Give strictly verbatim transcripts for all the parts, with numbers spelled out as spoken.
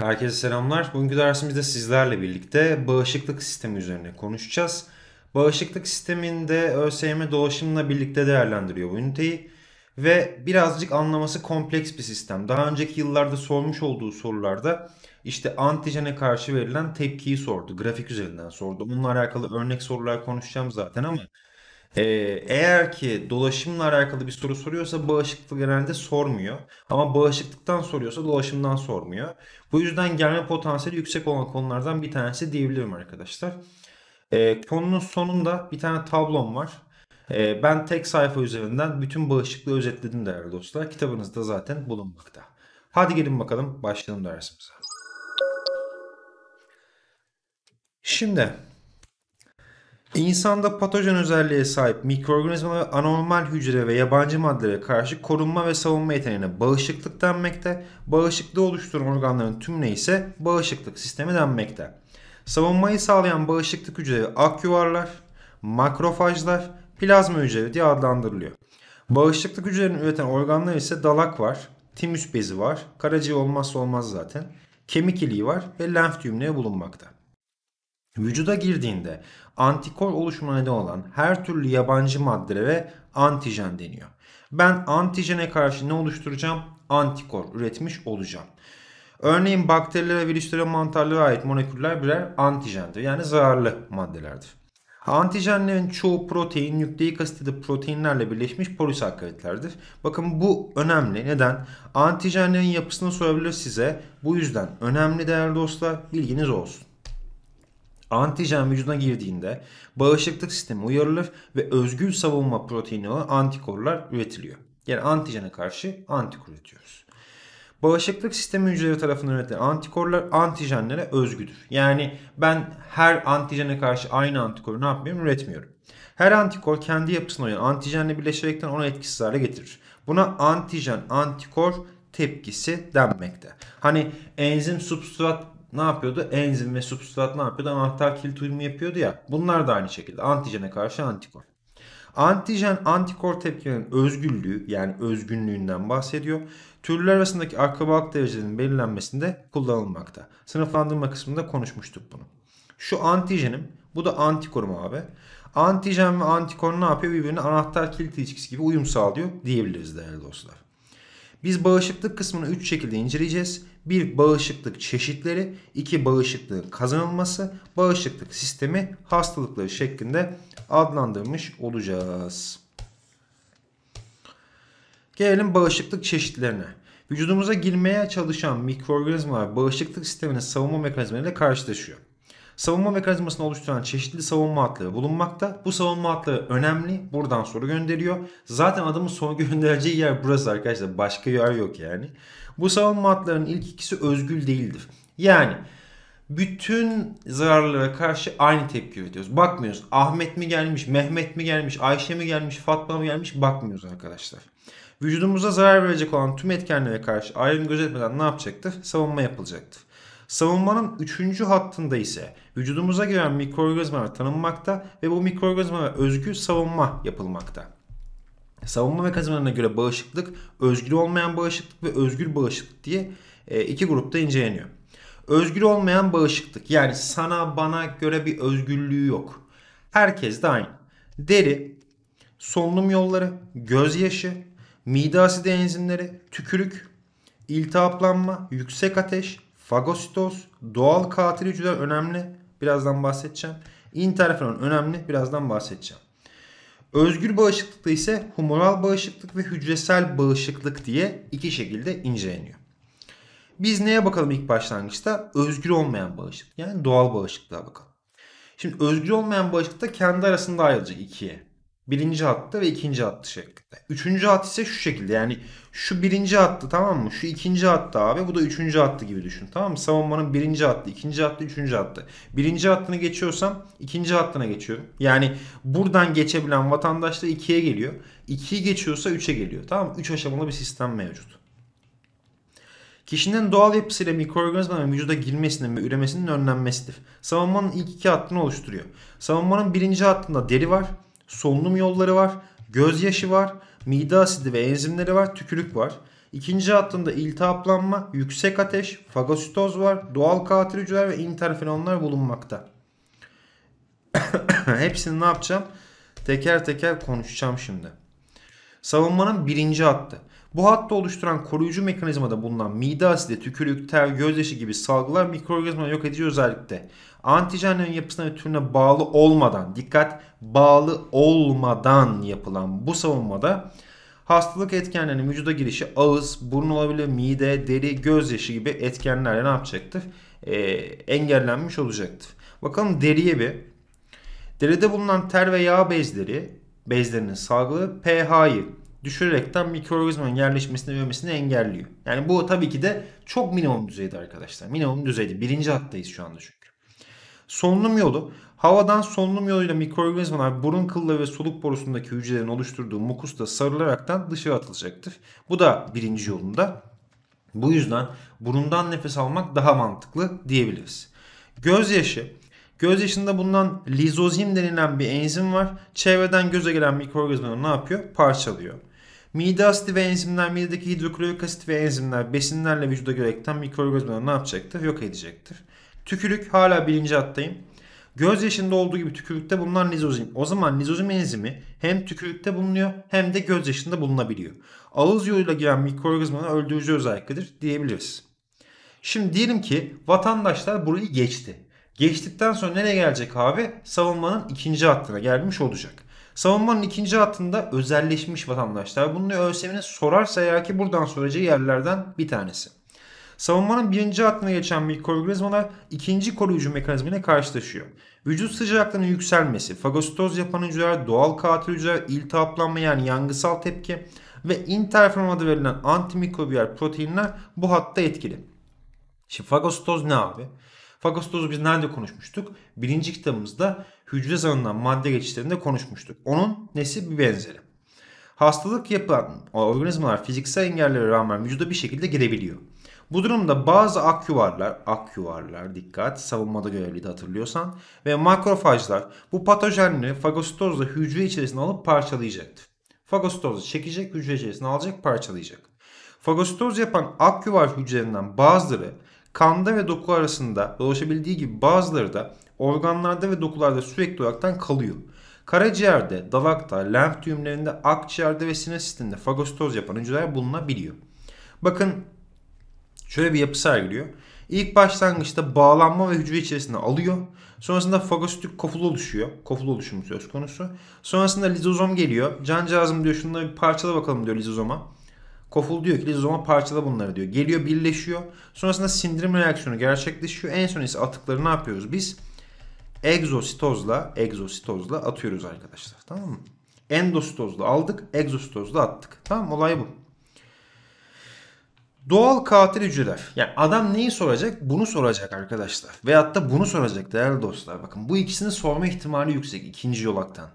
Herkese selamlar. Bugünkü dersimizde sizlerle birlikte bağışıklık sistemi üzerine konuşacağız. Bağışıklık sisteminde ÖSYM dolaşımla birlikte değerlendiriyor bu üniteyi. Ve birazcık anlaması kompleks bir sistem. Daha önceki yıllarda sormuş olduğu sorularda işte antijene karşı verilen tepkiyi sordu. Grafik üzerinden sordu. Bununla alakalı örnek sorular konuşacağım zaten ama Ee, eğer ki dolaşımla alakalı bir soru soruyorsa bağışıklık genelde sormuyor. Ama bağışıklıktan soruyorsa dolaşımdan sormuyor. Bu yüzden gelme potansiyeli yüksek olan konulardan bir tanesi diyebilirim arkadaşlar. Ee, konunun sonunda bir tane tablom var. Ee, ben tek sayfa üzerinden bütün bağışıklığı özetledim değerli dostlar. Kitabınızda zaten bulunmakta. Hadi gelin bakalım başlayalım dersimize. Şimdi... İnsanda patojen özelliğe sahip mikroorganizmalar ve anormal hücre ve yabancı maddelere karşı korunma ve savunma yeteneğine bağışıklık denmekte. Bağışıklığı oluşturan organların tümüne ise bağışıklık sistemi denmekte. Savunmayı sağlayan bağışıklık hücreleri akyuvarlar, makrofajlar, plazma hücreleri diye adlandırılıyor. Bağışıklık hücrelerini üreten organlar ise dalak var, timüs bezi var, karaciğer olmazsa olmaz zaten, kemik iliği var ve lenf düğümleri bulunmakta. Vücuda girdiğinde antikor oluşumuna neden olan her türlü yabancı maddelere antijen deniyor. Ben antijene karşı ne oluşturacağım? Antikor üretmiş olacağım. Örneğin bakterilere, virüslere, mantarlara ait moleküller birer antijendir. Yani zararlı maddelerdir. Antijenlerin çoğu protein, nükleik asit de proteinlerle birleşmiş polisakkaritlerdir. Bakın bu önemli. Neden? Antijenlerin yapısını sorabilir size. Bu yüzden önemli değerli dostlar, bilginiz olsun. Antijen vücuduna girdiğinde bağışıklık sistemi uyarılır ve özgül savunma proteini olan antikorlar üretiliyor. Yani antijene karşı antikor üretiyoruz. Bağışıklık sistemi hücreleri tarafından üretilen antikorlar antijenlere özgüdür. Yani ben her antijene karşı aynı antikoru ne yapmıyorum? Üretmiyorum. Her antikor kendi yapısına uyan antijenle birleşerekten onu etkisiz hale getirir. Buna antijen antikor tepkisi denmekte. Hani enzim substrat ne yapıyordu? Enzim ve substrat ne yapıyordu? Anahtar kilit uyumu yapıyordu ya. Bunlar da aynı şekilde antijene karşı antikor. Antijen antikor tepkilerinin özgünlüğü yani özgünlüğünden bahsediyor. Türler arasındaki akrabalık derecelerinin belirlenmesinde kullanılmakta. Sınıflandırma kısmında konuşmuştuk bunu. Şu antijenim, bu da antikorum abi. Antijen ve antikor ne yapıyor? Birbirine anahtar kilit ilişkisi gibi uyum sağlıyor diyebiliriz değerli dostlar. Biz bağışıklık kısmını üç şekilde inceleyeceğiz. bir Bağışıklık çeşitleri, iki Bağışıklığın kazanılması, bağışıklık sistemi, hastalıkları şeklinde adlandırmış olacağız. Gelelim bağışıklık çeşitlerine. Vücudumuza girmeye çalışan mikroorganizmalar bağışıklık sisteminin savunma mekanizmalarıyla karşılaşıyor. Savunma mekanizmasını oluşturan çeşitli savunma hatları bulunmakta. Bu savunma hatları önemli. Buradan soru gönderiyor. Zaten adamın soru göndereceği yer burası arkadaşlar. Başka yer yok yani. Bu savunma hatlarının ilk ikisi özgül değildir. Yani bütün zararlara karşı aynı tepki üretiyoruz. Bakmıyoruz. Ahmet mi gelmiş, Mehmet mi gelmiş, Ayşe mi gelmiş, Fatma mı gelmiş bakmıyoruz arkadaşlar. Vücudumuza zarar verecek olan tüm etkenlere karşı ayrım gözetmeden ne yapacaktır? Savunma yapılacaktır. Savunmanın üçüncü hattında ise vücudumuza giren mikroorganizmalar tanınmakta ve bu mikroorganizmalara özgü savunma yapılmakta. Savunma mekanizmalarına göre bağışıklık, özgül olmayan bağışıklık ve özgül bağışıklık diye iki grupta inceleniyor. Özgül olmayan bağışıklık yani sana bana göre bir özgürlüğü yok. Herkes de aynı. Deri, solunum yolları, gözyaşı, mide asidi enzimleri, tükürük, iltihaplanma, yüksek ateş, fagositoz, doğal katil hücreler önemli. Birazdan bahsedeceğim. İnterferon önemli. Birazdan bahsedeceğim. Özgül bağışıklıkta ise humoral bağışıklık ve hücresel bağışıklık diye iki şekilde inceleniyor. Biz neye bakalım ilk başlangıçta? Özgül olmayan bağışıklık. Yani doğal bağışıklığa bakalım. Şimdi özgül olmayan bağışıklıkta kendi arasında ayrılacak ikiye. Birinci hattı ve ikinci hattı şeklinde. Üçüncü hattı ise şu şekilde yani şu birinci hattı tamam mı? Şu ikinci hattı abi bu da üçüncü hattı gibi düşün tamam mı? Savunmanın birinci hattı, ikinci hattı, üçüncü hattı. Birinci hattını geçiyorsam ikinci hattına geçiyorum. Yani buradan geçebilen vatandaş da ikiye geliyor. ikiyi geçiyorsa üçe geliyor tamam mı? üç aşamalı bir sistem mevcut. Kişinin doğal yapısıyla mikroorganizmaların vücuda girmesinin ve üremesinin önlenmesidir. Savunmanın ilk iki hattını oluşturuyor. Savunmanın birinci hattında deri var. Solunum yolları var, gözyaşı var, mide asidi ve enzimleri var, tükürük var. İkinci hattında iltihaplanma, yüksek ateş, fagositoz var, doğal katil hücreler ve interferonlar bulunmakta. Hepsini ne yapacağım? Teker teker konuşacağım şimdi. Savunmanın birinci hattı. Bu hattı oluşturan koruyucu mekanizmada bulunan mide asidi, tükürük, ter, gözyaşı gibi salgılar mikroorganizmaları yok edici özellikle. Antijenlerin yapısına ve türüne bağlı olmadan, dikkat, bağlı olmadan yapılan bu savunmada hastalık etkenlerinin vücuda girişi ağız, burun olabilir, mide, deri, gözyaşı gibi etkenlerle ne yapacaktır? Ee, engellenmiş olacaktır. Bakalım deriye bir. Deride bulunan ter ve yağ bezleri, bezlerinin salgıları pH'yi düşürerekten mikroorganizmanın yerleşmesini ve övmesini engelliyor. Yani bu tabii ki de çok minimum düzeyde arkadaşlar. Minimum düzeyde. Birinci hattayız şu anda çünkü. Solunum yolu. Havadan solunum yoluyla mikroorganizmalar burun kılları ve soluk borusundaki hücrelerin oluşturduğu mukusta sarılaraktan dışarı atılacaktır. Bu da birinci yolunda. Bu yüzden burundan nefes almak daha mantıklı diyebiliriz. Gözyaşı. Gözyaşında bulunan lizozim denilen bir enzim var. Çevreden göze gelen mikroorganizmaları ne yapıyor? Parçalıyor. Mide asidi ve enzimler, midedeki hidroklorik asit ve enzimler besinlerle vücuda gerekten mikroorganizmaları ne yapacaktır? Yok edecektir. Tükürük, hala birinci hattayım. Gözyaşında olduğu gibi tükürükte bulunan lizozim. O zaman lizozim enzimi hem tükürükte bulunuyor hem de gözyaşında bulunabiliyor. Ağız yoluyla giren mikroorganizmaları öldürücü özelliktir diyebiliriz. Şimdi diyelim ki vatandaşlar burayı geçti. Geçtikten sonra nereye gelecek abi? Savunmanın ikinci hattına gelmiş olacak. Savunmanın ikinci hattında özelleşmiş vatandaşlar. Bunu ÖSYM'ine sorarsa eğer ki buradan soracağı yerlerden bir tanesi. Savunmanın birinci hattına geçen mikroorganizmalar ikinci koruyucu mekanizmayla karşılaşıyor. Vücut sıcaklığının yükselmesi, fagositoz yapan hücreler, doğal katil hücreler, iltihaplanma yani yangısal tepki ve interferon adı verilen antimikrobiyal proteinler bu hatta etkili. Şimdi fagositoz ne abi? Fagositozu biz nerede konuşmuştuk? Birinci kitabımızda hücre zarından madde geçişlerinde konuşmuştuk. Onun nesi bir benzeri. Hastalık yapan organizmalar fiziksel engellere rağmen vücuda bir şekilde girebiliyor. Bu durumda bazı akyuvarlar, akyuvarlar dikkat savunmada görevliydi hatırlıyorsan ve makrofajlar bu patojenleri fagositozla hücre içerisine alıp parçalayacaktır. Fagositozu çekecek, hücre içerisine alacak, parçalayacak. Fagositoz yapan akyuvar hücrelerinden bazıları kanda ve doku arasında dolaşabildiği gibi bazıları da organlarda ve dokularda sürekli olaraktan kalıyor. Karaciğerde, dalakta, lenf düğümlerinde, akciğerde ve sinir sisteminde fagositoz yapan hücreler bulunabiliyor. Bakın şöyle bir yapı sergiliyor. İlk başlangıçta bağlanma ve hücre içerisinde alıyor. Sonrasında fagositik kofulu oluşuyor. Kofulu oluşumu söz konusu. Sonrasında lizozom geliyor. Cancağızım diyor şunları bir parçala bakalım diyor lizozoma. Koful diyor ki lizozoma parçala bunları diyor. Geliyor birleşiyor. Sonrasında sindirim reaksiyonu gerçekleşiyor. En son ise atıkları ne yapıyoruz biz? Egzositozla, egzositozla atıyoruz arkadaşlar. Tamam mı? Endositozla aldık. Egzositozla attık. Tamam, olay bu. Doğal katil hücreler. Yani adam neyi soracak? Bunu soracak arkadaşlar. Veyahut da bunu soracak değerli dostlar. Bakın bu ikisini sorma ihtimali yüksek ikinci yolaktan.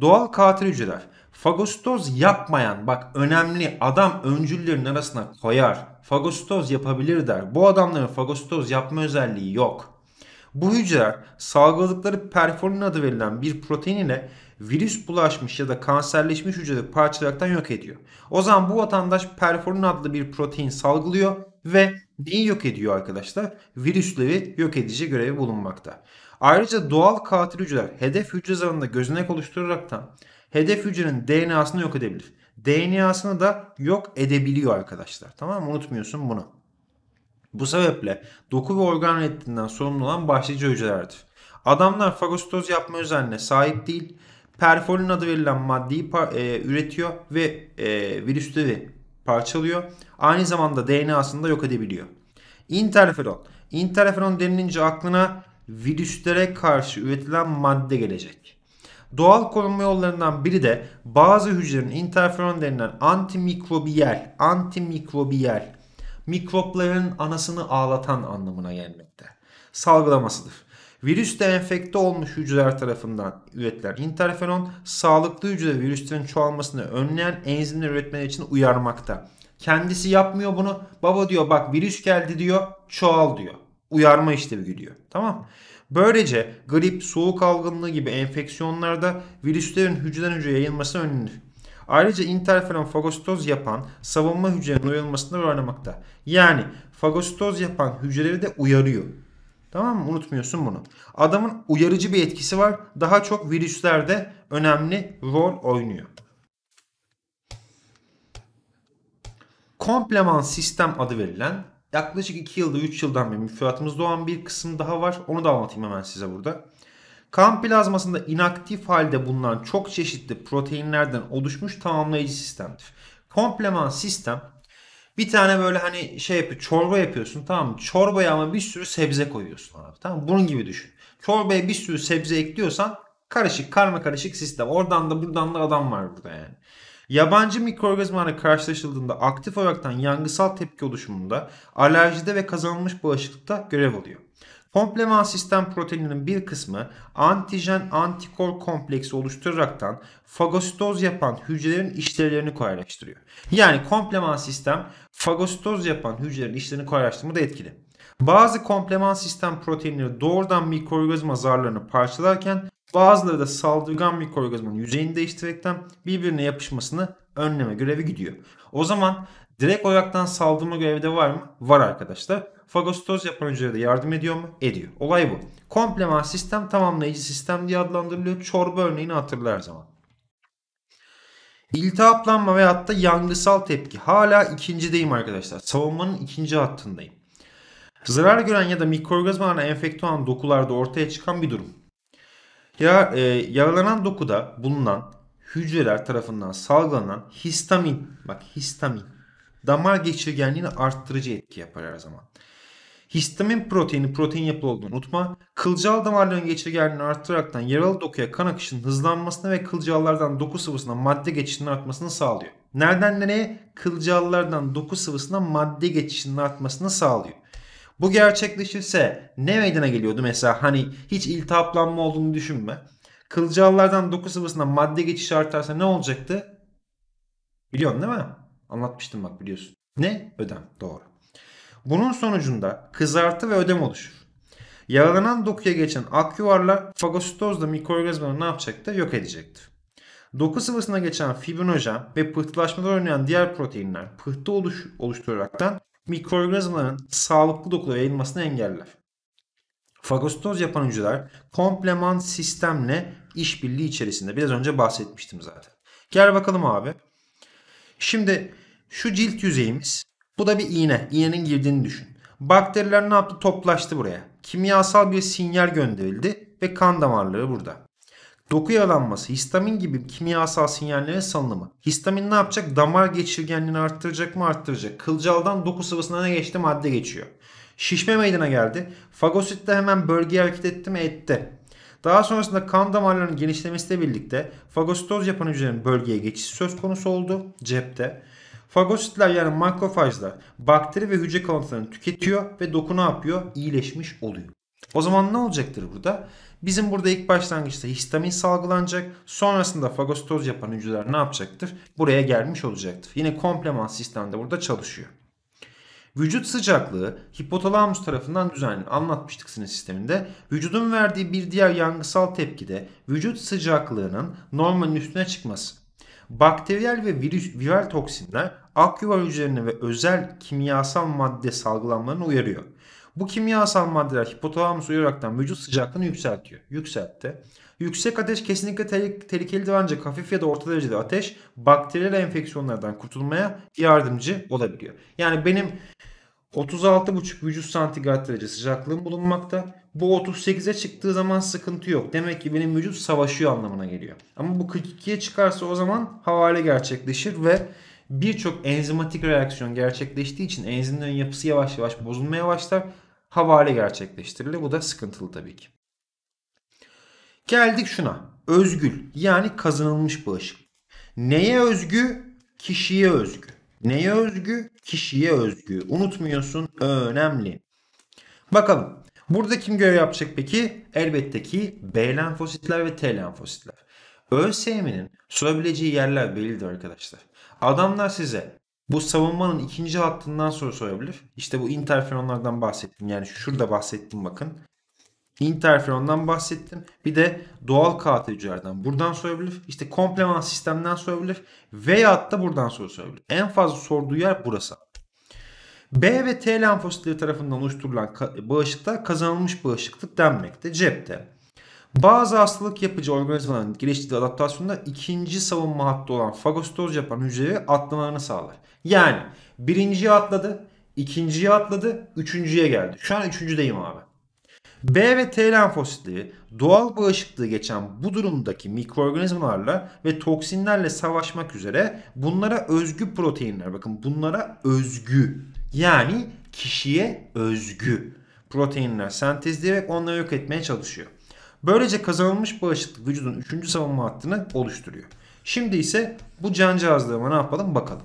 Doğal katil hücreler. Fagositoz yapmayan, bak önemli, adam öncüllerin arasına koyar. Fagositoz yapabilir der. Bu adamların fagositoz yapma özelliği yok. Bu hücreler salgıladıkları perforin adı verilen bir protein ile virüs bulaşmış ya da kanserleşmiş hücreleri parçalayaraktan yok ediyor. O zaman bu vatandaş perforin adlı bir protein salgılıyor ve neyi yok ediyor arkadaşlar? Virüsleri yok edici görevi bulunmakta. Ayrıca doğal katil hücreler hedef hücre zarında gözenek oluşturaraktan hedef hücrenin D N A'sını yok edebilir. D N A'sını da yok edebiliyor arkadaşlar. Tamam mı? Unutmuyorsun bunu. Bu sebeple doku ve organ reddinden sorumlu olan başlıca hücrelerdir. Adamlar fagositoz yapma özelliğine sahip değil. Perforin adı verilen maddeyi e, üretiyor ve e, virüsleri parçalıyor. Aynı zamanda D N A'sını da yok edebiliyor. Interferon. Interferon denilince aklına virüslere karşı üretilen madde gelecek. Doğal korunma yollarından biri de bazı hücrelerin interferon denilen antimikrobiyel, antimikrobiyel, mikropların anasını ağlatan anlamına gelmekte. Salgılamasıdır. Virüste enfekte olmuş hücreler tarafından üretilen interferon, sağlıklı hücre virüslerin çoğalmasını önleyen enzimler üretmeleri için uyarmakta. Kendisi yapmıyor bunu. Baba diyor bak virüs geldi diyor, çoğal diyor. Uyarma işlevi görüyor. Tamam. Böylece grip, soğuk algınlığı gibi enfeksiyonlarda virüslerin hücreden hücreye yayılması önlenir. Ayrıca interferon fagositoz yapan savunma hücrenin uyarılmasını önlemekte. Yani fagositoz yapan hücreleri de uyarıyor. Tamam mı? Unutmuyorsun bunu. Adamın uyarıcı bir etkisi var. Daha çok virüslerde önemli rol oynuyor. Kompleman sistem adı verilen yaklaşık iki yılda üç yıldan beri müfredatımızda olan bir kısım daha var. Onu da anlatayım hemen size burada. Kan plazmasında inaktif halde bulunan çok çeşitli proteinlerden oluşmuş tamamlayıcı sistemdir. Kompleman sistem bir tane böyle hani şey yapıyor, çorba yapıyorsun, tamam mı? Çorbaya ama bir sürü sebze koyuyorsun abi, tamam mı? Bunun gibi düşün. Çorbaya bir sürü sebze ekliyorsan karışık, karma karışık sistem. Oradan da buradan da adam var burada yani. Yabancı mikroorganizmalarla karşılaşıldığında aktif olaraktan yangısal tepki oluşumunda, alerjide ve kazanılmış bağışıklıkta görev alıyor. Kompleman sistem proteininin bir kısmı antijen-antikor kompleksi oluşturaraktan fagositoz yapan hücrelerin işlevlerini kolaylaştırıyor. Yani kompleman sistem fagositoz yapan hücrelerin işlevlerini kolaylaştırmada etkili. Bazı kompleman sistem proteinleri doğrudan mikroorganizma zarlarını parçalarken bazıları da saldırgan mikroorganizmanın yüzeyini değiştirerekten birbirine yapışmasını önleme görevi gidiyor. O zaman direkt olaraktan saldırma görevi de var mı? Var arkadaşlar. Fagositoz yapan hücrelere de yardım ediyor mu? Ediyor. Olay bu. Kompleman sistem tamamlayıcı sistem diye adlandırılıyor. Çorba örneğini hatırlar zaman. İltihaplanma veyahut da yangısal tepki. Hala ikincideyim arkadaşlar. Savunmanın ikinci hattındayım. Zarar gören ya da mikroorganizmalarla enfekte olan dokularda ortaya çıkan bir durum. Ya, e, yaralanan dokuda bulunan hücreler tarafından salgılanan histamin, bak histamin, damar geçirgenliğini arttırıcı etki yapar her zaman. Histamin proteini protein yapılı olduğunu unutma. Kılcal damarların geçirgenliğini arttıraraktan yaralı dokuya kan akışının hızlanmasını ve kılcallardan doku sıvısına madde geçişinin artmasını sağlıyor. Nereden nereye? Kılcallardan doku sıvısına madde geçişinin artmasını sağlıyor. Bu gerçekleşirse ne meydana geliyordu mesela, hani hiç iltihaplanma olduğunu düşünme. Kılcallardan doku sıvısına madde geçişi artarsa ne olacaktı? Biliyorsun değil mi? Anlatmıştım bak, biliyorsun. Ne? Ödem. Doğru. Bunun sonucunda kızartı ve ödem oluşur. Yaralanan dokuya geçen ak yuvarlar fagositozla mikroorganizmaları ne yapacaktı? Yok edecekti. Doku sıvısına geçen fibrinojen ve pıhtılaşmadan oynayan diğer proteinler pıhtı oluş oluşturaraktan mikroorganizmaların sağlıklı dokulara yayılmasını engeller. Fagositoz yapan hücreler kompleman sistemle işbirliği içerisinde. Biraz önce bahsetmiştim zaten. Gel bakalım abi. Şimdi şu cilt yüzeyimiz, bu da bir iğne. İğnenin girdiğini düşün. Bakteriler ne yaptı? Toplaştı buraya. Kimyasal bir sinyal gönderildi ve kan damarları burada. Doku yaralanması, histamin gibi kimyasal sinyallerin salınımı. Histamin ne yapacak? Damar geçirgenliğini arttıracak mı? Arttıracak. Kılcaldan doku sıvısına ne geçti? Madde geçiyor. Şişme meydana geldi. Fagosit de hemen bölgeye hareket etti mi? Etti. Daha sonrasında kan damarlarının genişlemesiyle birlikte fagositoz yapan hücrelerin bölgeye geçişi söz konusu oldu. Cepte. Fagositler yani makrofajlar bakteri ve hücre kalıntılarını tüketiyor ve doku ne yapıyor? İyileşmiş oluyor. O zaman ne olacaktır burada? Bizim burada ilk başlangıçta histamin salgılanacak. Sonrasında fagositoz yapan hücreler ne yapacaktır? Buraya gelmiş olacaktır. Yine kompleman sistem de burada çalışıyor. Vücut sıcaklığı hipotalamus tarafından düzenlenir. Anlatmıştık sinir sisteminde. Vücudun verdiği bir diğer yangısal tepkide vücut sıcaklığının normalin üstüne çıkması. Bakteriyel ve virüs, viral toksinler akyuvar hücrelerine ve özel kimyasal madde salgılanmalarını uyarıyor. Bu kimyasal maddeler hipotalamus uyararaktan vücut sıcaklığını yükseltiyor. Yükseltti. Yüksek ateş kesinlikle tehlikelidir ancak hafif ya da orta derecede ateş bakteriyel enfeksiyonlardan kurtulmaya yardımcı olabiliyor. Yani benim otuz altı buçuk vücut santigrat derece sıcaklığım bulunmakta. Bu otuz sekize çıktığı zaman sıkıntı yok. Demek ki benim vücut savaşıyor anlamına geliyor. Ama bu kırk ikiye çıkarsa o zaman havale gerçekleşir ve birçok enzimatik reaksiyon gerçekleştiği için enzimlerin yapısı yavaş yavaş bozulmaya başlar. Havale gerçekleştirilir. Bu da sıkıntılı tabii ki. Geldik şuna. Özgül yani kazanılmış bağışıklık. Neye özgü? Kişiye özgü. Neye özgü? Kişiye özgü. Unutmuyorsun. Önemli. Bakalım. Burada kim görev yapacak peki? Elbette ki B lenfositler ve T lenfositler. ÖSYM'nin sorabileceği yerler bellidir arkadaşlar. Adamlar size bu savunmanın ikinci hattından soru sorabilir. İşte bu interferonlardan bahsettim. Yani şurada bahsettim bakın. interferondan bahsettim. Bir de doğal K T hücrelerden buradan sorabilir. İşte komplement sistemden sorabilir. Veyahut da buradan soru sorabilir. En fazla sorduğu yer burası. B ve T lenfositleri tarafından oluşturulan bağışıklıklar kazanılmış bağışıklık denmekte. Cepte. Bazı hastalık yapıcı organizmaların geliştirdiği adaptasyonda ikinci savunma hattı olan fagositoz yapan hücreleri atlamalarını sağlar. Yani birinciye atladı, ikinciye atladı, üçüncüye geldi. Şu an üçüncüdeyim abi. B ve T lenfositleri doğal bağışıklığı geçen bu durumdaki mikroorganizmalarla ve toksinlerle savaşmak üzere bunlara özgü proteinler. Bakın bunlara özgü, yani kişiye özgü proteinler sentezleyerek onları yok etmeye çalışıyor. Böylece kazanılmış bağışıklık vücudun üçüncü savunma hattını oluşturuyor. Şimdi ise bu cancağızlığıma ne yapalım bakalım.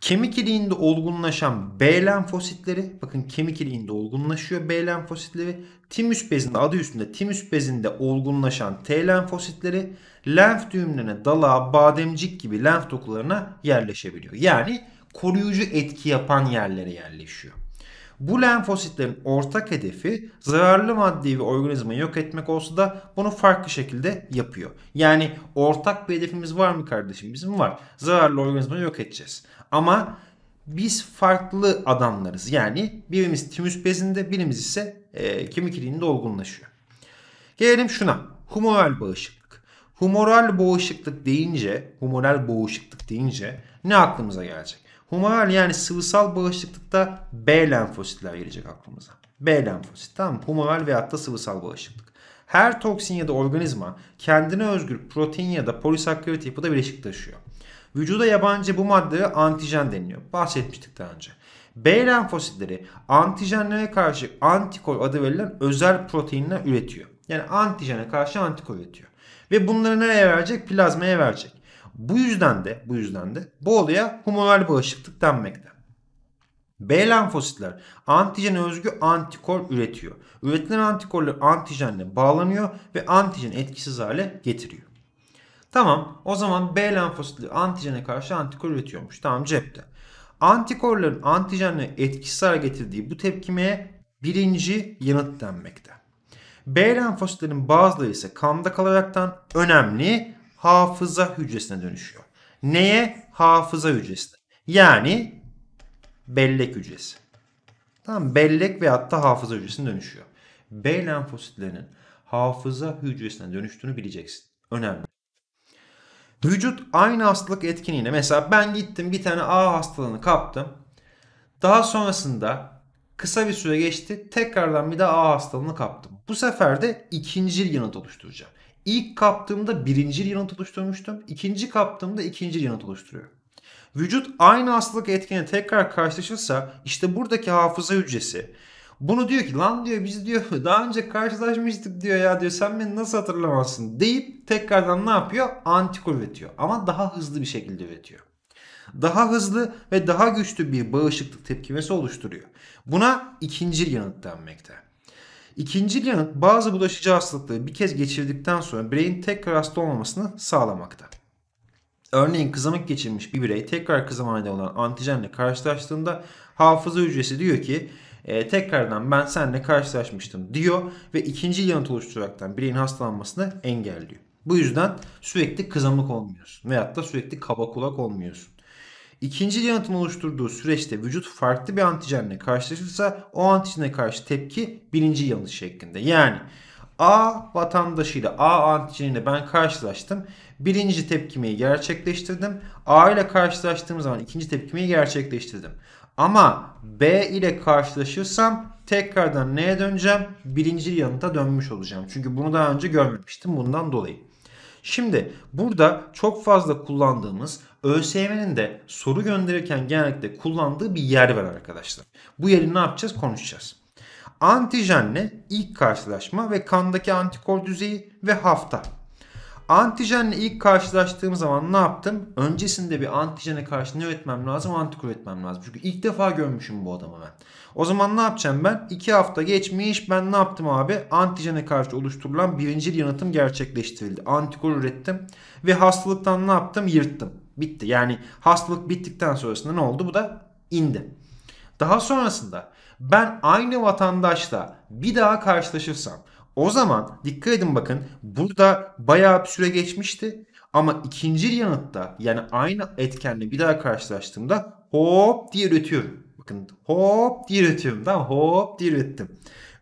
Kemik iliğinde olgunlaşan B lenfositleri, bakın kemik iliğinde olgunlaşıyor B lenfositleri, timüs bezinde, adı üstünde timüs bezinde olgunlaşan T lenfositleri lenf düğümlerine, dalağa, bademcik gibi lenf dokularına yerleşebiliyor. Yani koruyucu etki yapan yerlere yerleşiyor. Bu lenfositlerin ortak hedefi zararlı maddeyi ve organizmayı yok etmek olsa da bunu farklı şekilde yapıyor. Yani ortak bir hedefimiz var mı kardeşim? Bizim var. Zararlı organizmayı yok edeceğiz. Ama biz farklı adamlarız. Yani birimiz timüs bezinde, birimiz ise e, kemik iliğinde olgunlaşıyor. Gelelim şuna. Humoral bağışıklık. Humoral bağışıklık deyince, humoral bağışıklık deyince ne aklımıza gelecek? Humoral, yani sıvısal bağışıklıkta B lenfositler gelecek aklımıza. B lenfosit, tamam mı? Humoral veyahut da sıvısal bağışıklık. Her toksin ya da organizma kendine özgür protein ya da polisakkarit yapıda bileşik taşıyor. Vücuda yabancı bu maddelere antijen deniliyor. Bahsetmiştik daha önce. B lenfositleri antijenlere karşı antikor adı verilen özel proteinler üretiyor. Yani antijene karşı antikor üretiyor. Ve bunları nereye verecek? Plazmaya verecek. Bu yüzden de bu yüzden de bu olaya humoral bağışıklık denmekte. B lenfositler antijene özgü antikor üretiyor. Üretilen antikorlar antijenle bağlanıyor ve antijeni etkisiz hale getiriyor. Tamam, o zaman B lenfositleri antijene karşı antikor üretiyormuş. Tamam, cepte. Antikorların antijenle etkisiz hale getirdiği bu tepkimeye birinci yanıt denmekte. B lenfositlerin bazıları ise kanda kalaraktan önemli hafıza hücresine dönüşüyor. Neye? Hafıza hücresine. Yani bellek hücresi. Tamam, bellek ve hatta hafıza hücresine dönüşüyor. B lenfositlerinin hafıza hücresine dönüştüğünü bileceksin. Önemli. Vücut aynı hastalık etkinliğine, mesela ben gittim bir tane A hastalığını kaptım. Daha sonrasında kısa bir süre geçti. Tekrardan bir de A hastalığını kaptım. Bu sefer de ikinci yanıt oluşturacağım. İlk kaptığımda birinci yanıt oluşturmuştum. İkinci kaptığımda ikinci yanıt oluşturuyor. Vücut aynı hastalık etkine tekrar karşılaşırsa işte buradaki hafıza hücresi bunu diyor ki lan diyor biz diyor daha önce karşılaşmıştık diyor ya diyor sen beni nasıl hatırlamazsın deyip tekrardan ne yapıyor? Antikor üretiyor ama daha hızlı bir şekilde üretiyor. Daha hızlı ve daha güçlü bir bağışıklık tepkimesi oluşturuyor. Buna ikinci yanıt denmekte. İkinci yanıt bazı bulaşıcı hastalıkları bir kez geçirdikten sonra bireyin tekrar hasta olmamasını sağlamakta. Örneğin kızamık geçirmiş bir birey tekrar kızamığa neden olan antijenle karşılaştığında hafıza hücresi diyor ki e, tekrardan ben seninle karşılaşmıştım diyor ve ikinci yanıt oluşturaraktan bireyin hastalanmasını engelliyor. Bu yüzden sürekli kızamık olmuyorsun veyahut da sürekli kaba kulak olmuyorsun. İkinci yanıtın oluşturduğu süreçte vücut farklı bir antijenle karşılaşırsa o antijene karşı tepki birinci yanıt şeklinde. Yani A vatandaşıyla A antijeniyle ben karşılaştım. Birinci tepkimeyi gerçekleştirdim. A ile karşılaştığım zaman ikinci tepkimeyi gerçekleştirdim. Ama B ile karşılaşırsam tekrardan neye döneceğim? Birinci yanıta dönmüş olacağım. Çünkü bunu daha önce görmemiştim bundan dolayı. Şimdi burada çok fazla kullandığımız ÖSYM'nin de soru gönderirken genellikle kullandığı bir yer var arkadaşlar. Bu yeri ne yapacağız? Konuşacağız. Antijenle ilk karşılaşma ve kandaki antikor düzeyi ve hafta. Antijenle ilk karşılaştığım zaman ne yaptım? Öncesinde bir antijene karşı ne üretmem lazım? Antikor üretmem lazım. Çünkü ilk defa görmüşüm bu adamı ben. O zaman ne yapacağım ben? iki hafta geçmiş ben ne yaptım abi? Antijene karşı oluşturulan birinci yanıtım gerçekleştirildi. Antikor ürettim ve hastalıktan ne yaptım? Yırttım. Bitti. Yani hastalık bittikten sonrasında ne oldu? Bu da indi. Daha sonrasında Ben aynı vatandaşla bir daha karşılaşırsam, o zaman dikkat edin bakın, burada bayağı bir süre geçmişti ama ikinci yanıtta, yani aynı etkenle bir daha karşılaştığımda hop diye üretiyorum. Bakın hop diye üretiyorum. Tamam, hop diye ürettim.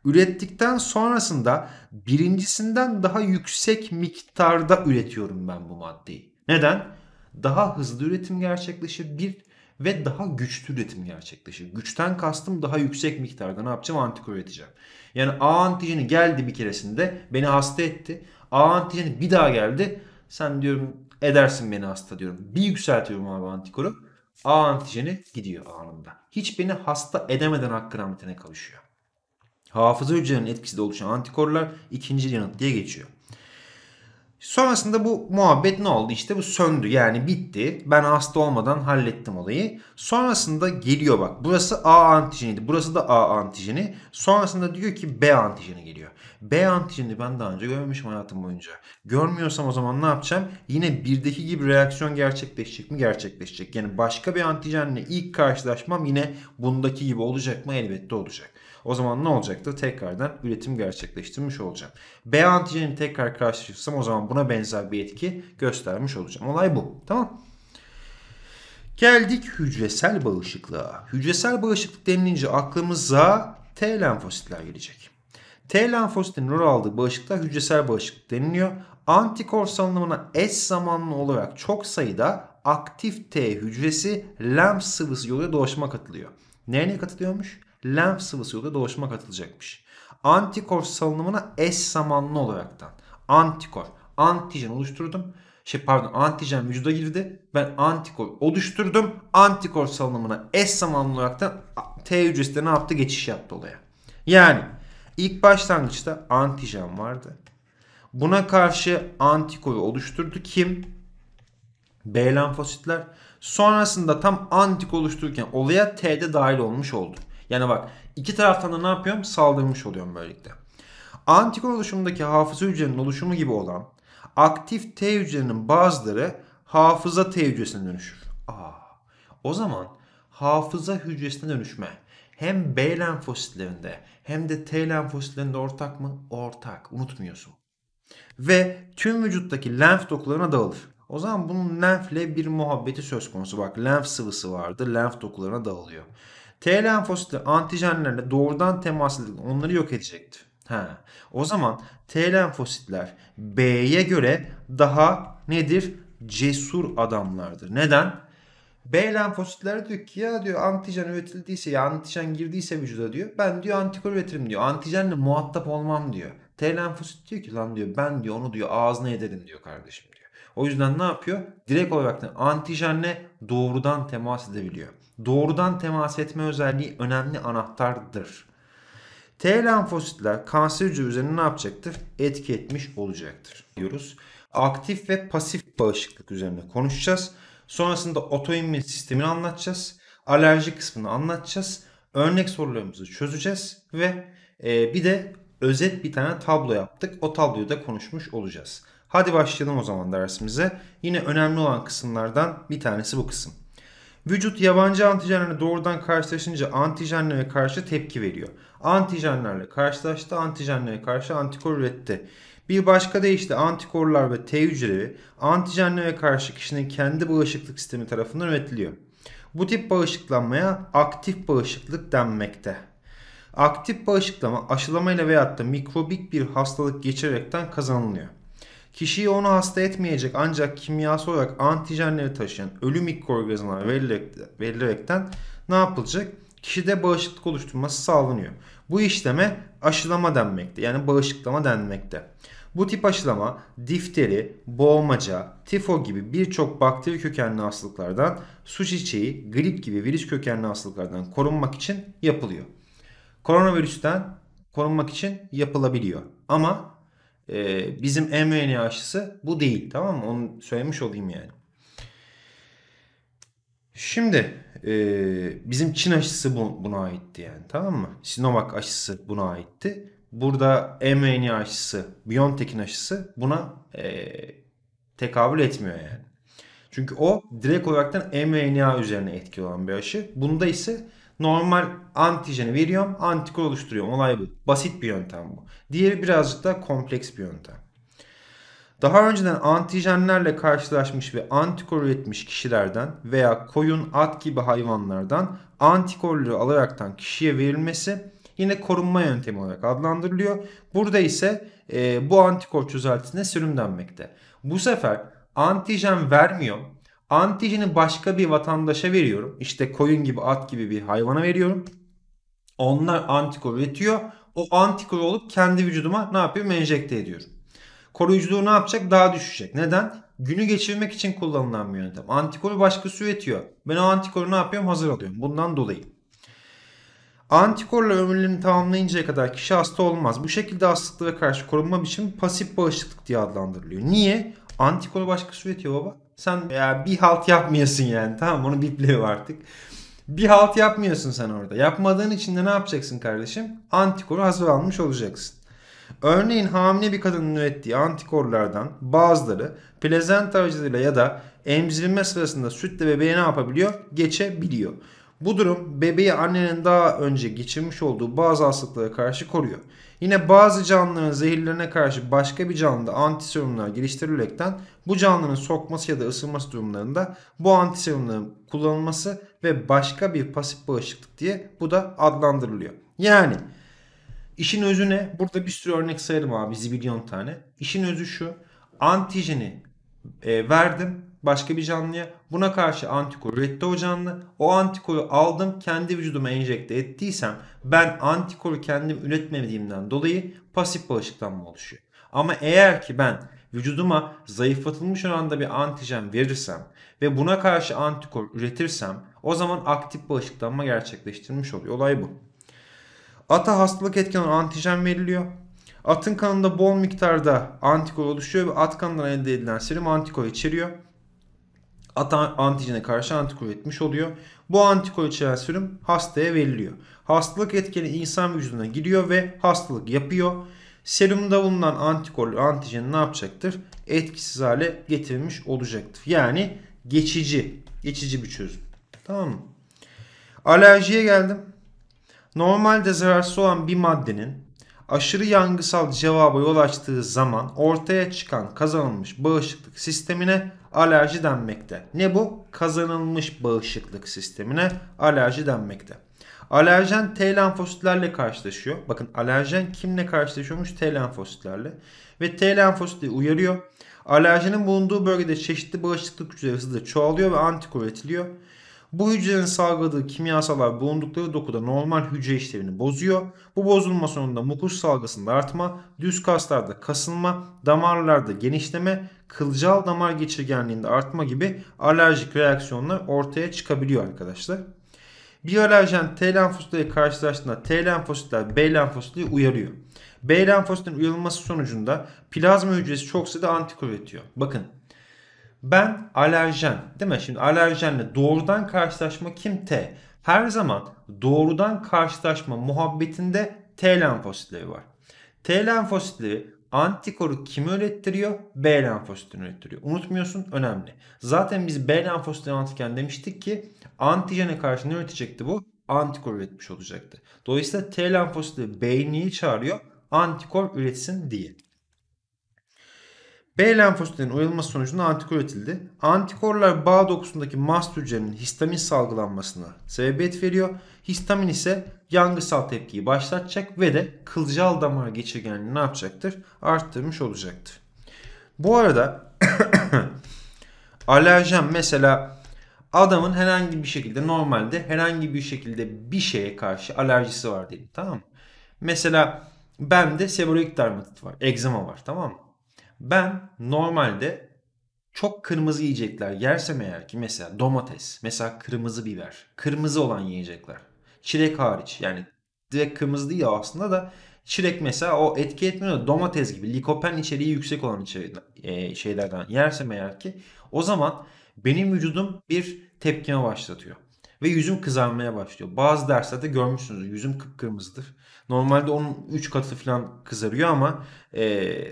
Ürettikten sonrasında birincisinden daha yüksek miktarda üretiyorum ben bu maddeyi. Neden? Daha hızlı üretim gerçekleşir bir ve daha güçlü üretim gerçekleşir. Güçten kastım daha yüksek miktarda ne yapacağım? Antikor üreteceğim. Yani A antijeni geldi bir keresinde beni hasta etti. A antijeni bir daha geldi. Sen diyorum edersin beni hasta diyorum. Bir yükseltiyorum abi antikoru. A antijeni gidiyor anında. Hiç beni hasta edemeden hakkı rahmetine kavuşuyor. Hafıza hücrelerinin etkisi de oluşan antikorlar ikinci yanıt diye geçiyor. Sonrasında bu muhabbet ne oldu? İşte bu söndü, yani bitti. Ben hasta olmadan hallettim olayı. Sonrasında geliyor bak. Burası A antijeniydi. Burası da A antijeni. Sonrasında diyor ki B antijeni geliyor. B antijenini ben daha önce görmemişim hayatım boyunca. Görmüyorsam o zaman ne yapacağım? Yine birdeki gibi reaksiyon gerçekleşecek mi? Gerçekleşecek. Yani başka bir antijenle ilk karşılaşmam yine bundaki gibi olacak mı? Elbette olacak. O zaman ne olacaktır? Tekrardan üretim gerçekleştirmiş olacağım. B antijeni tekrar karşılaşırsam o zaman buna benzer bir etki göstermiş olacağım. Olay bu. Tamam. Geldik hücresel bağışıklığa. Hücresel bağışıklık denilince aklımıza T lenfositler gelecek. T lenfositlerin rol aldığı bağışıklığa hücresel bağışıklık deniliyor. Antikor salınımına eş zamanlı olarak çok sayıda aktif T hücresi lenf sıvısı yoluyla dolaşıma katılıyor. Nereye katılıyormuş? Lenf sıvısı yoluyla dolaşıma katılacakmış. Antikor salınımına eş zamanlı olaraktan. Antikor. Antijen oluşturdum. Şey pardon antijen vücuda girdi. Ben antikor oluşturdum. Antikor salınımına eş zamanlı olaraktan T hücresi de ne yaptı? Geçiş yaptı olaya. Yani ilk başlangıçta antijen vardı. Buna karşı antikoru oluşturdu. Kim? B lenfositler. Sonrasında tam antikor oluştururken olaya T de dahil olmuş oldu. Yani bak iki taraftan da ne yapıyorum? Saldırmış oluyorum böylelikle. Antikor oluşumundaki hafıza hücrenin oluşumu gibi olan aktif T hücrelerinin bazıları hafıza T hücresine dönüşür. Aa, o zaman hafıza hücresine dönüşme hem B lenfositlerinde hem de T lenfositlerinde ortak mı? Ortak. Unutmuyorsun. Ve tüm vücuttaki lenf dokularına dağılır. O zaman bunun lenfle bir muhabbeti söz konusu. Bak lenf sıvısı vardı. Lenf dokularına dağılıyor. T lenfositler antijenlerle doğrudan temas edip onları yok edecekti. Ha. O zaman T lenfositler B'ye göre daha nedir? Cesur adamlardır. Neden? B lenfositler diyor ki ya diyor antijen üretildiyse ya antijen girdiyse vücuda diyor. Ben diyor antikor üretirim diyor. Antijenle muhatap olmam diyor. T lenfosit diyor ki lan diyor ben diyor onu diyor ağzına ederim diyor kardeşim diyor. O yüzden ne yapıyor? Direkt olarak da antijenle doğrudan temas edebiliyor. Doğrudan temas etme özelliği önemli anahtardır. T lenfositler kanser hücre üzerine ne yapacaktır? Etki etmiş olacaktır diyoruz. Aktif ve pasif bağışıklık üzerine konuşacağız. Sonrasında otoimmün sistemini anlatacağız. Alerji kısmını anlatacağız. Örnek sorularımızı çözeceğiz ve bir de özet bir tane tablo yaptık. O tabloyu da konuşmuş olacağız. Hadi başlayalım o zaman dersimize. Yine önemli olan kısımlardan bir tanesi bu kısım. Vücut yabancı antijenlerle doğrudan karşılaşınca antijenlere karşı tepki veriyor. Antijenlerle karşılaştı, antijenlere karşı antikor üretti. Bir başka deyişle antikorlar ve T hücreleri antijenlere karşı kişinin kendi bağışıklık sistemi tarafından üretiliyor. Bu tip bağışıklanmaya aktif bağışıklık denmekte. Aktif bağışıklama aşılamayla veyahut da mikrobik bir hastalık geçirerekten kazanılıyor. Kişiyi onu hasta etmeyecek ancak kimyasal olarak antijenleri taşıyan ölü mikroorganizmalar verilerekten ne yapılacak? Kişide bağışıklık oluşturması sağlanıyor. Bu işleme aşılama denmekte, yani bağışıklama denmekte. Bu tip aşılama difteri, boğmaca, tifo gibi birçok bakteri kökenli hastalıklardan, su çiçeği, grip gibi virüs kökenli hastalıklardan korunmak için yapılıyor. Koronavirüsten korunmak için yapılabiliyor ama bizim mRNA aşısı bu değil, tamam mı? Onu söylemiş olayım yani. Şimdi bizim Çin aşısı buna aitti yani, tamam mı? Sinovac aşısı buna aitti. Burada mRNA aşısı, BioNTech'in aşısı buna tekabül etmiyor yani. Çünkü o direkt olaraktan mRNA üzerine etkili olan bir aşı. Bunda ise normal antijeni veriyorum, antikor oluşturuyorum. Olay bu. Basit bir yöntem bu. Diğeri birazcık daha kompleks bir yöntem. Daha önceden antijenlerle karşılaşmış ve antikor üretmiş kişilerden veya koyun, at gibi hayvanlardan antikorları alaraktan kişiye verilmesi yine korunma yöntemi olarak adlandırılıyor. Burada ise e, bu antikor çözeltisine sürümlenmekte. Bu sefer antijen vermiyor. Antijeni başka bir vatandaşa veriyorum. İşte koyun gibi, at gibi bir hayvana veriyorum. Onlar antikor üretiyor. O antikor olup kendi vücuduma ne yapıyor? Enjekte ediyorum. Koruyuculuğu ne yapacak? Daha düşecek. Neden? Günü geçirmek için kullanılan bir yöntem. Antikoru başkası üretiyor. Ben o antikoru ne yapıyorum? Hazır alıyorum. Bundan dolayı. Antikorla ömürlerini tamamlayıncaya kadar kişi hasta olmaz. Bu şekilde hastalıklara karşı korunma biçimi pasif bağışıklık diye adlandırılıyor. Niye? Antikoru başkası üretiyor baba. Sen ya bir halt yapmıyorsun yani. Tamam, onu bipliyor artık. Bir halt yapmıyorsun sen orada. Yapmadığın için de ne yapacaksın kardeşim? Antikoru hazır almış olacaksın. Örneğin hamile bir kadının ürettiği antikorlardan bazıları plazenta aracılığıyla ya da emzirme sırasında sütle bebeğe ne yapabiliyor? Geçebiliyor. Bu durum bebeği annenin daha önce geçirmiş olduğu bazı hastalıklara karşı koruyor. Yine bazı canlıların zehirlerine karşı başka bir canlıda antiserumlar geliştirilerekten bu canlının sokması ya da ısırması durumlarında bu antiserumların kullanılması ve başka bir pasif bağışıklık diye bu da adlandırılıyor. Yani İşin özü ne? Burada bir sürü örnek sayalım abi, zibilyon tane. İşin özü şu. Antijeni e, verdim başka bir canlıya. Buna karşı antikor üretti o canlı. O antikoru aldım, kendi vücuduma enjekte ettiysem ben antikoru kendim üretmediğimden dolayı pasif bağışıklanma oluşuyor. Ama eğer ki ben vücuduma zayıflatılmış oranda bir antijen verirsem ve buna karşı antikor üretirsem o zaman aktif bağışıklanma gerçekleştirilmiş oluyor. Olay bu. Ata hastalık etken antijen veriliyor. Atın kanında bol miktarda antikor oluşuyor ve at kanından elde edilen serum antikor içeriyor. At antijene karşı antikor üretmiş oluyor. Bu antikor içeren serum hastaya veriliyor. Hastalık etkeni insan vücuduna giriyor ve hastalık yapıyor. Serumda bulunan antikor antijeni ne yapacaktır? Etkisiz hale getirilmiş olacaktır. Yani geçici, geçici bir çözüm. Tamam mı? Alerjiye geldim. Normalde zararsız olan bir maddenin aşırı yangısal cevaba yol açtığı zaman ortaya çıkan kazanılmış bağışıklık sistemine alerji denmekte. Ne bu? Kazanılmış bağışıklık sistemine alerji denmekte. Alerjen T lenfositlerle karşılaşıyor. Bakın alerjen kimle karşılaşıyormuş? T lenfositlerle. Ve T lenfositleri uyarıyor. Alerjenin bulunduğu bölgede çeşitli bağışıklık hücreleri hızla çoğalıyor ve antikor üretiliyor. Bu hücrenin salgıladığı kimyasallar bulundukları dokuda normal hücre işlevini bozuyor. Bu bozulma sonunda mukus salgısında artma, düz kaslarda kasılma, damarlarda genişleme, kılcal damar geçirgenliğinde artma gibi alerjik reaksiyonlar ortaya çıkabiliyor arkadaşlar. Bir alerjen T lenfositleri karşılaştığında T lenfositler B lenfositleri uyarıyor. B lenfositlerin uyarılması sonucunda plazma hücresi çok sayıda antikor üretiyor. Bakın. Ben alerjen değil mi? Şimdi alerjenle doğrudan karşılaşma kim? T. Her zaman doğrudan karşılaşma muhabbetinde T lenfositleri var. T lenfositleri antikoru kimi ürettiriyor? B lenfositini ürettiriyor. Unutmuyorsun, önemli. Zaten biz B lenfositini anlatırken demiştik ki antijene karşı ne üretecekti bu? Antikor üretmiş olacaktı. Dolayısıyla T lenfositleri B'yi çağırıyor? Antikor üretsin diye. B lenfositlerin uyarılması sonucunda antikor üretildi. Antikorlar bağ dokusundaki mast hücrenin histamin salgılanmasına sebebiyet veriyor. Histamin ise yangısal tepkiyi başlatacak ve de kılcal damar geçirgenliğini ne yapacaktır? Arttırmış olacaktır. Bu arada alerjen mesela adamın herhangi bir şekilde normalde herhangi bir şekilde bir şeye karşı alerjisi var diyelim, tamam mı? Mesela bende seborreik dermatit var, egzama var, tamam mı? Ben normalde çok kırmızı yiyecekler yersem eğer ki mesela domates, mesela kırmızı biber, kırmızı olan yiyecekler. Çilek hariç, yani direkt kırmızı değil aslında da çilek mesela o etki etmiyor da domates gibi likopen içeriği yüksek olan şeylerden yersem eğer ki o zaman benim vücudum bir tepkime başlatıyor. Ve yüzüm kızarmaya başlıyor. Bazı derslerde görmüşsünüz yüzüm kıpkırmızıdır. Normalde onun üç katı falan kızarıyor ama ee,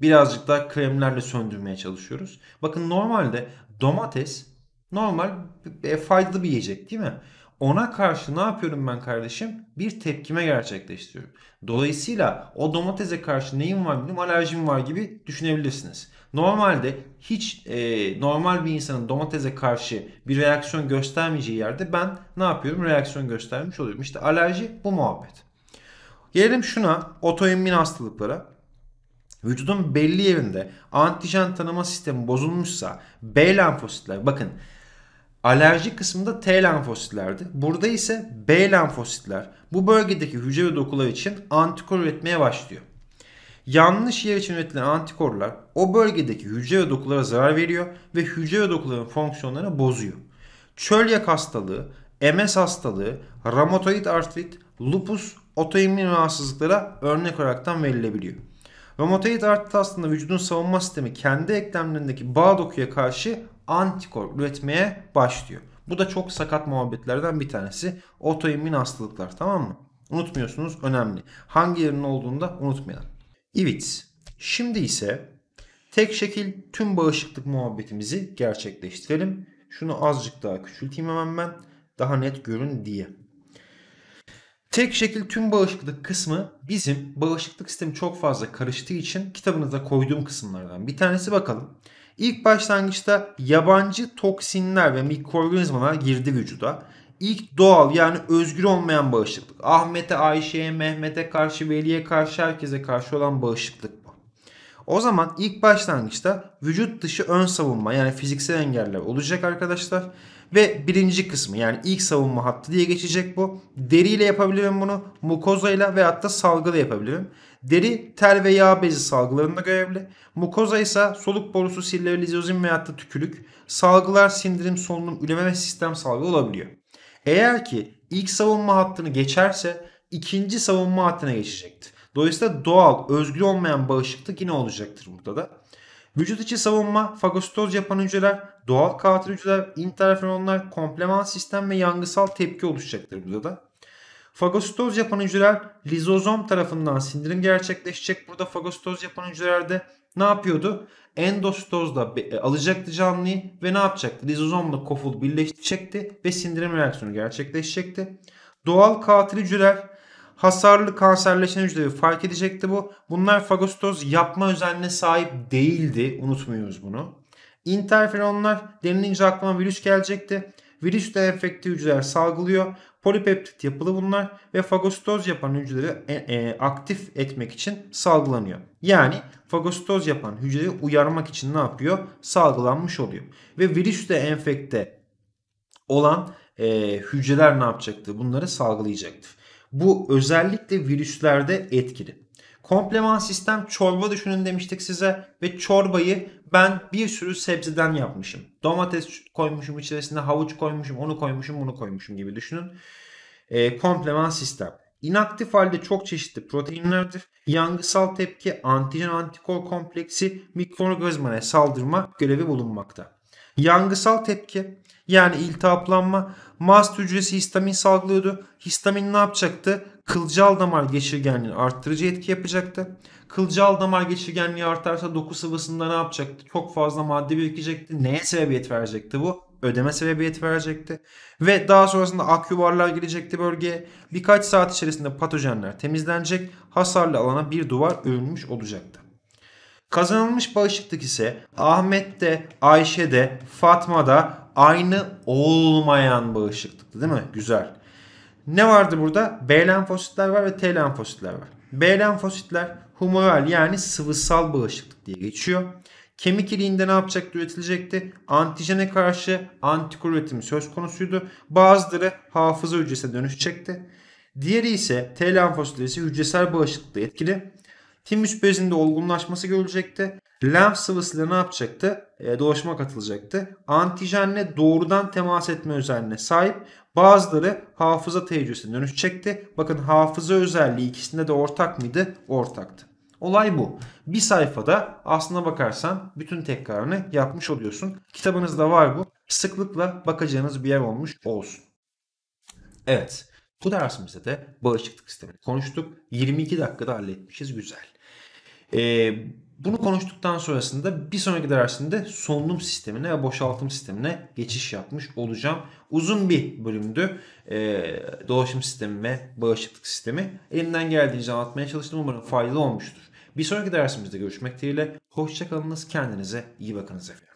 birazcık daha kremlerle söndürmeye çalışıyoruz. Bakın normalde domates normal e, faydalı bir yiyecek değil mi? ona karşı ne yapıyorum ben kardeşim? Bir tepkime gerçekleştiriyorum. Dolayısıyla o domatese karşı neyim var benim? Alerjim var gibi düşünebilirsiniz. Normalde hiç e, normal bir insanın domatese karşı bir reaksiyon göstermeyeceği yerde ben ne yapıyorum? Reaksiyon göstermiş oluyorum. İşte alerji bu muhabbet. Gelelim şuna, otoimmün hastalıklara. Vücudun belli yerinde antijen tanıma sistemi bozulmuşsa B lenfositler, bakın alerji kısmında T lenfositlerdi. Burada ise B lenfositler bu bölgedeki hücre ve dokular için antikor üretmeye başlıyor. Yanlış yer için üretilen antikorlar o bölgedeki hücre ve dokulara zarar veriyor ve hücre ve dokuların fonksiyonlarını bozuyor. Çölyak hastalığı, M S hastalığı, romatoid artrit, lupus, otoimmün rahatsızlıklara örnek olaraktan verilebiliyor. Romatoid artrit aslında vücudun savunma sistemi kendi eklemlerindeki bağ dokuya karşı antikor üretmeye başlıyor. Bu da çok sakat muhabbetlerden bir tanesi. Otoimmün hastalıklar, tamam mı? Unutmuyorsunuz, önemli. Hangi yerin olduğunu da unutmayalım. Evet. Şimdi ise tek şekil tüm bağışıklık muhabbetimizi gerçekleştirelim. Şunu azıcık daha küçülteyim hemen ben. Daha net görün diye. Tek şekil tüm bağışıklık kısmı bizim bağışıklık sistemi çok fazla karıştığı için kitabınıza koyduğum kısımlardan bir tanesi. Bakalım. İlk başlangıçta yabancı toksinler ve mikroorganizmalar girdi vücuda. İlk doğal, yani özgür olmayan bağışıklık. Ahmet'e, Ayşe'ye, Mehmet'e karşı, Veli'ye karşı, herkese karşı olan bağışıklık bu. O zaman ilk başlangıçta vücut dışı ön savunma, yani fiziksel engeller olacak arkadaşlar. Ve birinci kısmı, yani ilk savunma hattı diye geçecek bu. Deriyle yapabilirim bunu, mukozayla veyahut da salgıyla yapabilirim. Deri tel ve yağ bezi salgılarında görevli. Mukoza ise soluk borusu, siller, lizyozim veyahut da tükürük. Salgılar sindirim, solunum, üreme ve sistem salgı olabiliyor. Eğer ki ilk savunma hattını geçerse ikinci savunma hattına geçecektir. Dolayısıyla doğal, özgür olmayan bağışıklık yine olacaktır burada da. Vücut içi savunma, fagositoz yapan hücreler, doğal katil hücreler, interferonlar, kompleman sistem ve yangısal tepki oluşacaktır burada da. Fagositoz yapan hücreler lizozom tarafından sindirim gerçekleşecek. Burada fagositoz yapan hücrelerde ne yapıyordu? Endositozla alacaktı canlıyı ve ne yapacaktı? Lizozomla koful birleşecekti ve sindirim reaksiyonu gerçekleşecekti. Doğal katil hücreler hasarlı, kanserleşen hücreleri fark edecekti bu. Bunlar fagositoz yapma özelliğine sahip değildi. Unutmuyoruz bunu. İnterferonlar denilince aklıma virüs gelecekti. Virüsle enfekte hücreler salgılıyor. Polipeptit yapılı bunlar ve fagositoz yapan hücreleri e, e, aktif etmek için salgılanıyor. Yani fagositoz yapan hücreyi uyarmak için ne yapıyor? Salgılanmış oluyor. Ve virüsle enfekte olan e, hücreler ne yapacaktı? Bunları salgılayacaktı. Bu özellikle virüslerde etkili. Kompleman sistem, çorba düşünün demiştik size ve çorbayı ben bir sürü sebzeden yapmışım. Domates koymuşum içerisine, havuç koymuşum, onu koymuşum, bunu koymuşum gibi düşünün. E, kompleman sistem. İnaktif halde çok çeşitli proteinlerdir. Yangısal tepki, antijen antikor kompleksi, mikroorganizmaya saldırma görevi bulunmakta. Yangısal tepki, yani iltihaplanma, mast hücresi histamin salgılıyordu. Histamin ne yapacaktı? Kılcal damar geçirgenliğini arttırıcı etki yapacaktı. Kılcal damar geçirgenliği artarsa doku sıvısında ne yapacaktı? Çok fazla madde birikecekti. Neye sebebiyet verecekti bu? Ödeme sebebiyet verecekti. Ve daha sonrasında akyuvarlar girecekti bölgeye. Birkaç saat içerisinde patojenler temizlenecek. Hasarlı alana bir duvar örülmüş olacaktı. Kazanılmış bağışıklık ise Ahmet'te, Ayşe'de, Fatma'da aynı olmayan bağışıklıktı, değil mi? Güzel. Ne vardı burada? B lenfositler var ve T lenfositler var. B lenfositler humoral, yani sıvısal bağışıklık diye geçiyor. Kemik iliğinde ne yapacaktı? Üretilecekti. Antijene karşı antikor üretimi söz konusuydu. Bazıları hafıza hücresine dönüşecekti. Diğeri ise T lenfositleri ise hücresel bağışıklıkla etkili. Timüs bezinde olgunlaşması görülecekti. Lenf sıvısıyla ne yapacaktı? E, dolaşıma katılacaktı. Antijenle doğrudan temas etme özelliğine sahip. Bazıları hafıza T hücresine dönüşecekti. Bakın hafıza özelliği ikisinde de ortak mıydı? Ortaktı. Olay bu. Bir sayfada aslına bakarsan bütün tekrarını yapmış oluyorsun. Kitabınızda var bu. Sıklıkla bakacağınız bir yer olmuş olsun. Evet. Bu dersimizde de bağışıklık sistemini konuştuk. yirmi iki dakikada halletmişiz. Güzel. Eee... Bunu konuştuktan sonrasında bir sonraki dersinde solunum sistemine ve boşaltım sistemine geçiş yapmış olacağım. Uzun bir bölümdü. Ee, dolaşım sistemi ve bağışıklık sistemi. Elimden geldiğince anlatmaya çalıştım. Umarım faydalı olmuştur. Bir sonraki dersimizde görüşmek dileğiyle. Hoşça kalınız. Kendinize iyi bakınız efendim.